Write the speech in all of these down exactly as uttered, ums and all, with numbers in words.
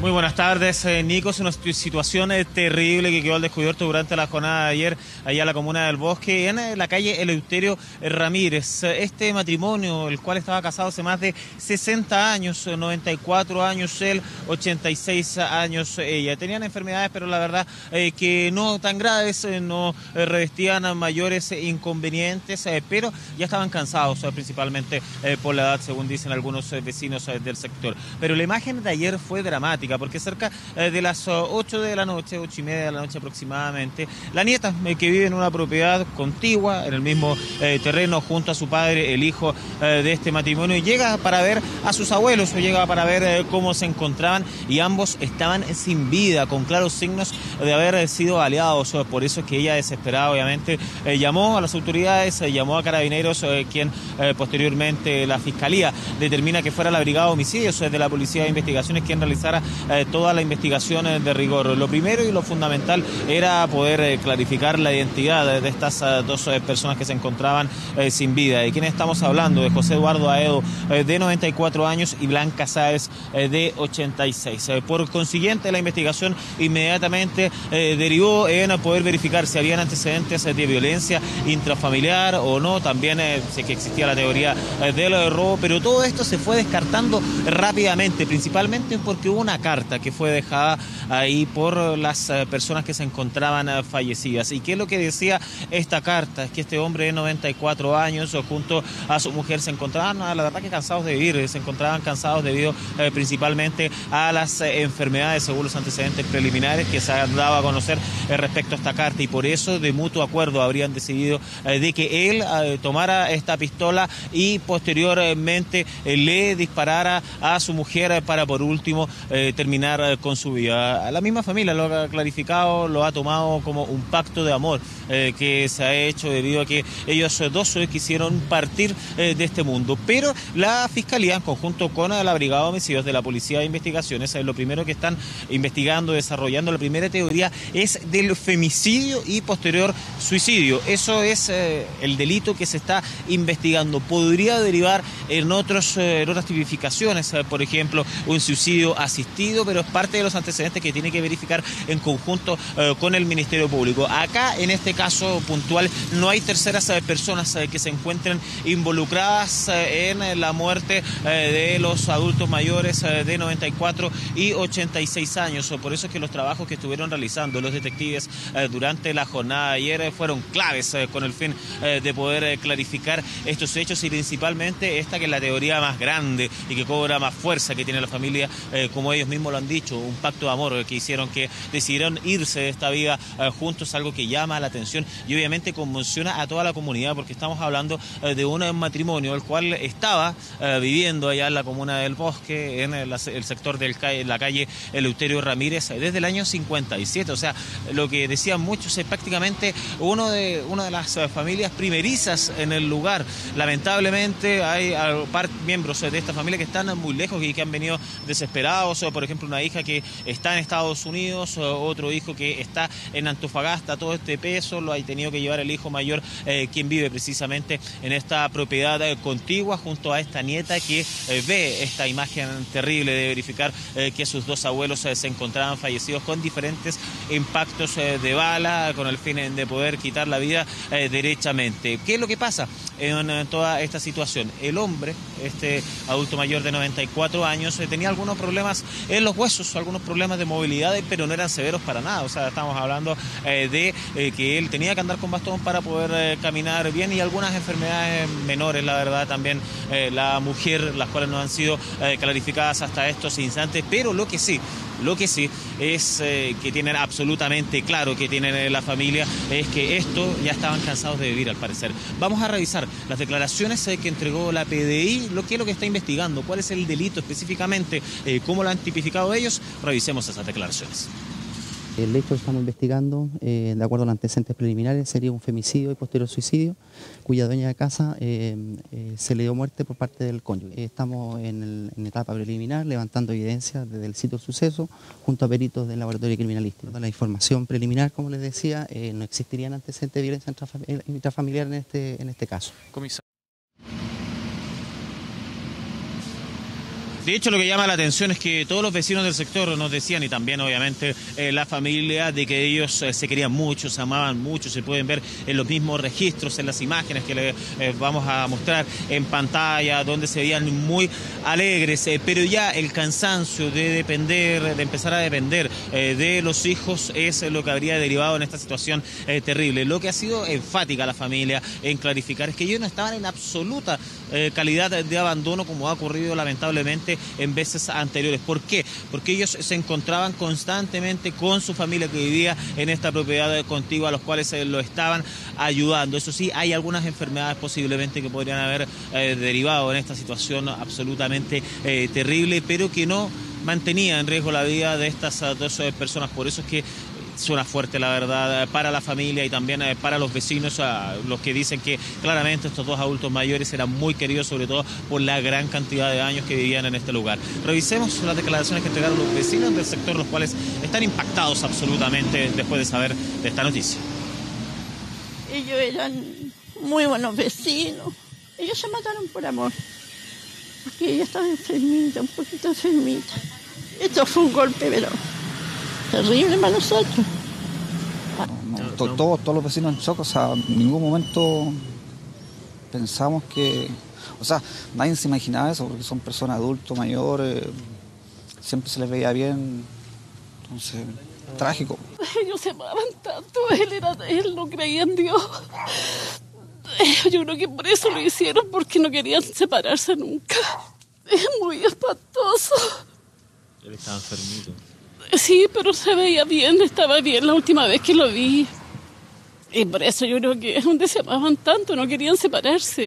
Muy buenas tardes, eh, Nico. Es una situación eh, terrible que quedó al descubierto durante la jornada de ayer allá en la comuna del Bosque, en eh, la calle Eleuterio Ramírez. Este matrimonio, el cual estaba casado hace más de sesenta años, noventa y cuatro años él, ochenta y seis años ella. Tenían enfermedades, pero la verdad eh, que no tan graves, eh, no eh, revestían a mayores eh, inconvenientes, eh, pero ya estaban cansados, eh, principalmente eh, por la edad, según dicen algunos eh, vecinos eh, del sector. Pero la imagen de ayer fue dramática, porque cerca de las ocho de la noche, ocho y media de la noche aproximadamente, la nieta, que vive en una propiedad contigua, en el mismo eh, terreno, junto a su padre, el hijo eh, de este matrimonio, llega para ver a sus abuelos, o llega para ver eh, cómo se encontraban, y ambos estaban sin vida, con claros signos de haber sido aliados. Por eso es que ella, desesperada, obviamente, eh, llamó a las autoridades, eh, llamó a Carabineros, eh, quien eh, posteriormente la Fiscalía determina que fuera la Brigada de Homicidios de la Policía de Investigaciones quien realizara Eh, toda la investigación eh, de rigor. Lo primero y lo fundamental era poder eh, clarificar la identidad eh, de estas eh, dos eh, personas que se encontraban eh, sin vida. ¿De quién estamos hablando? De José Eduardo Aedo, eh, de noventa y cuatro años, y Blanca Sáez, eh, de ochenta y seis. Eh, por consiguiente, la investigación inmediatamente eh, derivó en poder verificar si habían antecedentes eh, de violencia intrafamiliar o no. También eh, sé que existía la teoría eh, del robo, pero todo esto se fue descartando rápidamente, principalmente porque hubo una carta que fue dejada ahí por las personas que se encontraban fallecidas. ¿Y qué es lo que decía esta carta? Es que este hombre de noventa y cuatro años junto a su mujer se encontraban, la verdad, que cansados de vivir, se encontraban cansados debido eh, principalmente a las enfermedades, según los antecedentes preliminares que se han dado a conocer eh, respecto a esta carta, y por eso de mutuo acuerdo habrían decidido eh, de que él eh, tomara esta pistola y posteriormente eh, le disparara a su mujer eh, para por último eh, terminar con su vida. La misma familia lo ha clarificado, lo ha tomado como un pacto de amor eh, que se ha hecho debido a que ellos dos quisieron partir eh, de este mundo. Pero la Fiscalía, en conjunto con la Brigada de Homicidios de la Policía de Investigaciones, eh, lo primero que están investigando, desarrollando, la primera teoría es del femicidio y posterior suicidio. Eso es eh, el delito que se está investigando. Podría derivar en, otros, eh, en otras tipificaciones, eh, por ejemplo, un suicidio asistido, pero es parte de los antecedentes que tiene que verificar en conjunto eh, con el Ministerio Público. Acá, en este caso puntual, no hay terceras eh, personas eh, que se encuentren involucradas eh, en la muerte eh, de los adultos mayores eh, de noventa y cuatro y ochenta y seis años. Por eso es que los trabajos que estuvieron realizando los detectives eh, durante la jornada de ayer eh, fueron claves eh, con el fin eh, de poder eh, clarificar estos hechos, y principalmente esta, que es la teoría más grande y que cobra más fuerza, que tiene la familia, eh, como ellos mismos lo han dicho, un pacto de amor que hicieron, que decidieron irse de esta vida eh, juntos, algo que llama la atención y obviamente conmociona a toda la comunidad, porque estamos hablando eh, de un matrimonio el cual estaba eh, viviendo allá en la comuna del Bosque, en el, el sector de la calle Eleuterio Ramírez, desde el año cincuenta y siete, o sea, lo que decían muchos, es prácticamente uno de, una de las familias primerizas en el lugar. Lamentablemente hay a, par, miembros de esta familia que están muy lejos y que han venido desesperados. Por ejemplo, una hija que está en Estados Unidos, otro hijo que está en Antofagasta. Todo este peso lo ha tenido que llevar el hijo mayor, eh, quien vive precisamente en esta propiedad eh, contigua, junto a esta nieta que eh, ve esta imagen terrible de verificar eh, que sus dos abuelos eh, se encontraban fallecidos con diferentes impactos eh, de bala, con el fin de poder quitar la vida eh, derechamente. ¿Qué es lo que pasa en, en toda esta situación? El hombre, este adulto mayor de noventa y cuatro años, eh, tenía algunos problemas en los huesos, algunos problemas de movilidad, pero no eran severos para nada. O sea, estamos hablando eh, de eh, que él tenía que andar con bastón para poder eh, caminar bien, y algunas enfermedades menores, la verdad, también eh, la mujer, las cuales no han sido eh, clarificadas hasta estos instantes. Pero lo que sí, lo que sí es eh, que tienen absolutamente claro que tienen eh, la familia, es que esto ya estaban cansados de vivir, al parecer. Vamos a revisar las declaraciones eh, que entregó la P D I, lo que es lo que está investigando, cuál es el delito específicamente, eh, cómo lo han tipificado ellos. Revisemos esas declaraciones. El hecho que estamos investigando, eh, de acuerdo a los antecedentes preliminares, sería un femicidio y posterior suicidio, cuya dueña de casa eh, eh, se le dio muerte por parte del cónyuge. Estamos en, el, en etapa preliminar, levantando evidencia desde el sitio del suceso, junto a peritos del laboratorio criminalístico. La información preliminar, como les decía, eh, no existirían antecedentes de violencia intrafamiliar en este, en este caso. Comisario. De hecho, lo que llama la atención es que todos los vecinos del sector nos decían, y también obviamente eh, la familia, de que ellos eh, se querían mucho, se amaban mucho. Se pueden ver en los mismos registros, en las imágenes que les eh, vamos a mostrar en pantalla, donde se veían muy alegres, eh, pero ya el cansancio de depender, de empezar a depender eh, de los hijos, es lo que habría derivado en esta situación eh, terrible. Lo que ha sido enfática la familia en clarificar es que ellos no estaban en absoluta eh, calidad de abandono, como ha ocurrido lamentablemente en veces anteriores. ¿Por qué? Porque ellos se encontraban constantemente con su familia que vivía en esta propiedad contigua, a los cuales eh, lo estaban ayudando. Eso sí, hay algunas enfermedades posiblemente que podrían haber eh, derivado en esta situación absolutamente eh, terrible, pero que no mantenía en riesgo la vida de estas dos personas. Por eso es que suena fuerte, la verdad, para la familia y también para los vecinos, a los que dicen que claramente estos dos adultos mayores eran muy queridos, sobre todo por la gran cantidad de años que vivían en este lugar. Revisemos las declaraciones que entregaron los vecinos del sector, los cuales están impactados absolutamente después de saber de esta noticia. Ellos eran muy buenos vecinos. Ellos se mataron por amor, porque ella estaba enfermita, un poquito enfermita. Esto fue un golpe, pero terrible para nosotros. Todos, todos, todos los vecinos en shock. O sea, en ningún momento pensamos que... O sea, nadie se imaginaba eso, porque son personas adultos, mayores, siempre se les veía bien. Entonces, trágico. Ellos se amaban tanto, él, era, él no creía en Dios. Yo creo que por eso lo hicieron, porque no querían separarse nunca. Es muy espantoso. Él estaba enfermito. Sí, pero se veía bien, estaba bien la última vez que lo vi. Y por eso yo creo que es donde se amaban tanto, no querían separarse.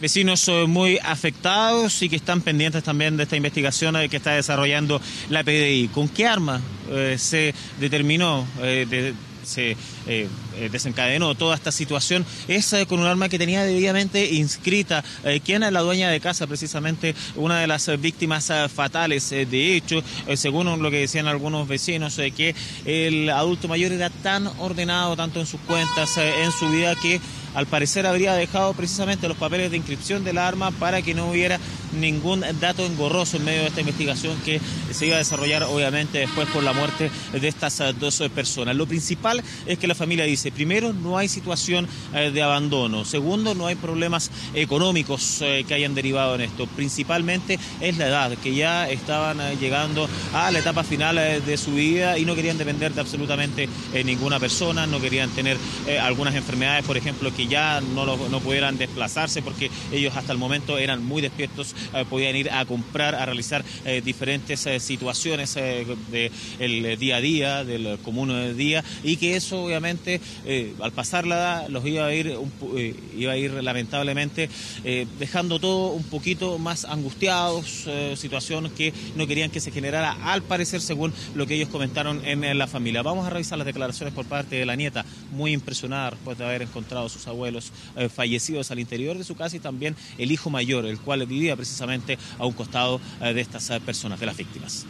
Vecinos muy afectados y que están pendientes también de esta investigación que está desarrollando la P D I. ¿Con qué arma eh, se determinó, eh, de, se eh, desencadenó toda esta situación? Es eh, con un arma que tenía debidamente inscrita. Eh, ¿Quién es la dueña de casa? Precisamente una de las víctimas eh, fatales. Eh, de hecho, eh, según lo que decían algunos vecinos, eh, que el adulto mayor era tan ordenado, tanto en sus cuentas, eh, en su vida, que al parecer habría dejado precisamente los papeles de inscripción del arma para que no hubiera ningún dato engorroso en medio de esta investigación que se iba a desarrollar obviamente después por la muerte de estas dos personas. Lo principal es que la familia dice, primero, no hay situación de abandono. Segundo, no hay problemas económicos que hayan derivado en esto. Principalmente es la edad, que ya estaban llegando a la etapa final de su vida y no querían depender de absolutamente ninguna persona, no querían tener algunas enfermedades, por ejemplo, que ya no, lo, no pudieran desplazarse, porque ellos hasta el momento eran muy despiertos, eh, podían ir a comprar, a realizar eh, diferentes eh, situaciones eh, del de, día a día, del común día, y que eso obviamente eh, al pasar la edad los iba a ir, un, eh, iba a ir lamentablemente eh, dejando todo un poquito más angustiados, eh, situaciones que no querían que se generara, al parecer, según lo que ellos comentaron en, en la familia. Vamos a revisar las declaraciones por parte de la nieta, muy impresionada después de haber encontrado sus abuelos eh, fallecidos al interior de su casa, y también el hijo mayor, el cual vivía precisamente a un costado eh, de estas eh, personas, de las víctimas.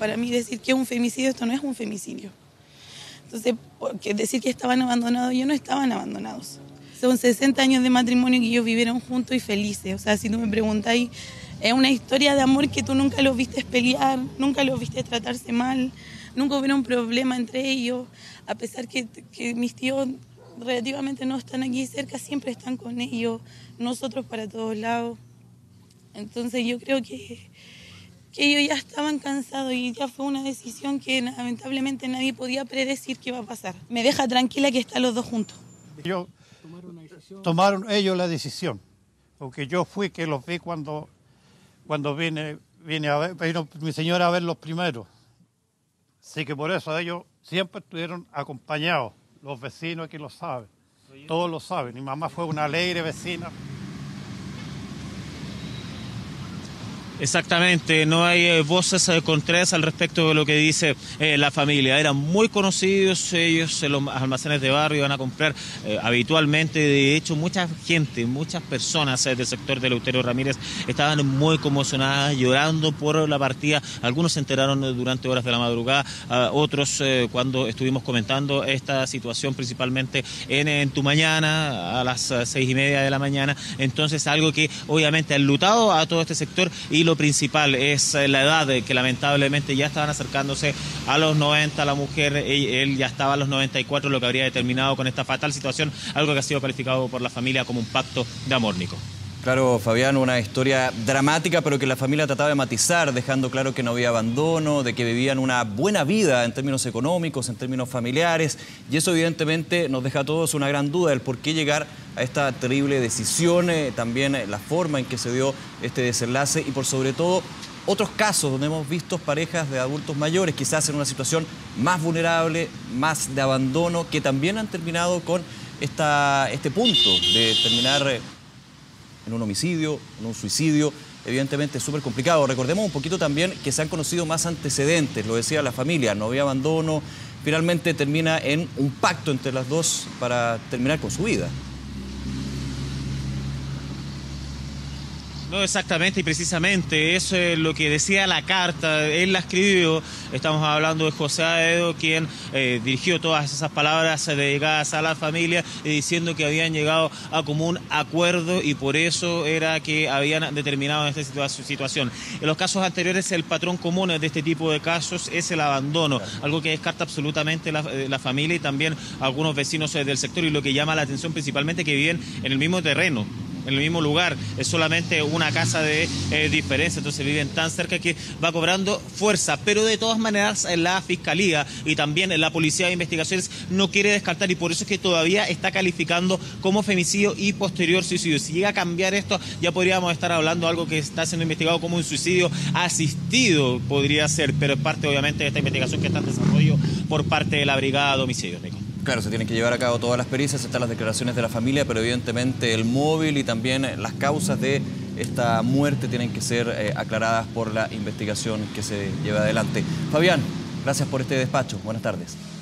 Para mí decir que es un femicidio, esto no es un femicidio. Entonces, porque decir que estaban abandonados, ellos no estaban abandonados. Son sesenta años de matrimonio que ellos vivieron juntos y felices. O sea, si tú me preguntáis, es una historia de amor que tú nunca los viste pelear, nunca los viste tratarse mal, nunca hubo un problema entre ellos, a pesar que, que mis tíos relativamente no están aquí cerca, siempre están con ellos, nosotros para todos lados. Entonces yo creo que, que ellos ya estaban cansados y ya fue una decisión que lamentablemente nadie podía predecir que iba a pasar. Me deja tranquila que están los dos juntos. Ellos tomaron ellos la decisión, porque yo fui que los vi cuando, cuando vine, vine a ver, vino mi señora a verlos primero. Así que por eso ellos siempre estuvieron acompañados. Los vecinos aquí lo saben, todos lo saben. Mi mamá fue una alegre vecina. Exactamente, no hay eh, voces eh, contrarias al respecto de lo que dice eh, la familia. Eran muy conocidos ellos en los almacenes de barrio, iban a comprar eh, habitualmente. De hecho, mucha gente, muchas personas eh, del sector de Eleuterio Ramírez estaban muy conmocionadas, llorando por la partida. Algunos se enteraron durante horas de la madrugada, eh, otros eh, cuando estuvimos comentando esta situación, principalmente en, en Tu Mañana, a las seis y media de la mañana. Entonces, algo que obviamente ha enlutado a todo este sector, y lo principal es la edad, que lamentablemente ya estaban acercándose a los noventa, la mujer, él ya estaba a los noventa y cuatro, lo que habría determinado con esta fatal situación, algo que ha sido calificado por la familia como un pacto de amor, Nico. Claro, Fabián, una historia dramática, pero que la familia trataba de matizar, dejando claro que no había abandono, de que vivían una buena vida en términos económicos, en términos familiares, y eso evidentemente nos deja a todos una gran duda del por qué llegar a esta terrible decisión, eh, también eh, la forma en que se dio este desenlace, y por sobre todo otros casos donde hemos visto parejas de adultos mayores, quizás en una situación más vulnerable, más de abandono, que también han terminado con esta, este punto de terminar Eh, en un homicidio, en un suicidio. Evidentemente es súper complicado. Recordemos un poquito también que se han conocido más antecedentes, lo decía la familia, no había abandono. Finalmente termina en un pacto entre las dos para terminar con su vida. No, exactamente, y precisamente eso es lo que decía la carta, él la escribió. Estamos hablando de José Aedo, quien eh, dirigió todas esas palabras dedicadas a la familia, eh, diciendo que habían llegado a común acuerdo y por eso era que habían determinado esta situa situación. En los casos anteriores, el patrón común de este tipo de casos es el abandono, algo que descarta absolutamente la, la familia y también algunos vecinos del sector, y lo que llama la atención principalmente que viven en el mismo terreno, en el mismo lugar, es solamente una casa de eh, diferencia, entonces viven tan cerca que va cobrando fuerza. Pero de todas maneras la Fiscalía y también la Policía de Investigaciones no quiere descartar, y por eso es que todavía está calificando como femicidio y posterior suicidio. Si llega a cambiar esto, ya podríamos estar hablando de algo que está siendo investigado como un suicidio asistido, podría ser, pero es parte obviamente de esta investigación que está en desarrollo por parte de la Brigada de Homicidios, Nico. Claro, se tienen que llevar a cabo todas las pericias, están las declaraciones de la familia, pero evidentemente el móvil y también las causas de esta muerte tienen que ser eh, aclaradas por la investigación que se lleva adelante. Fabián, gracias por este despacho. Buenas tardes.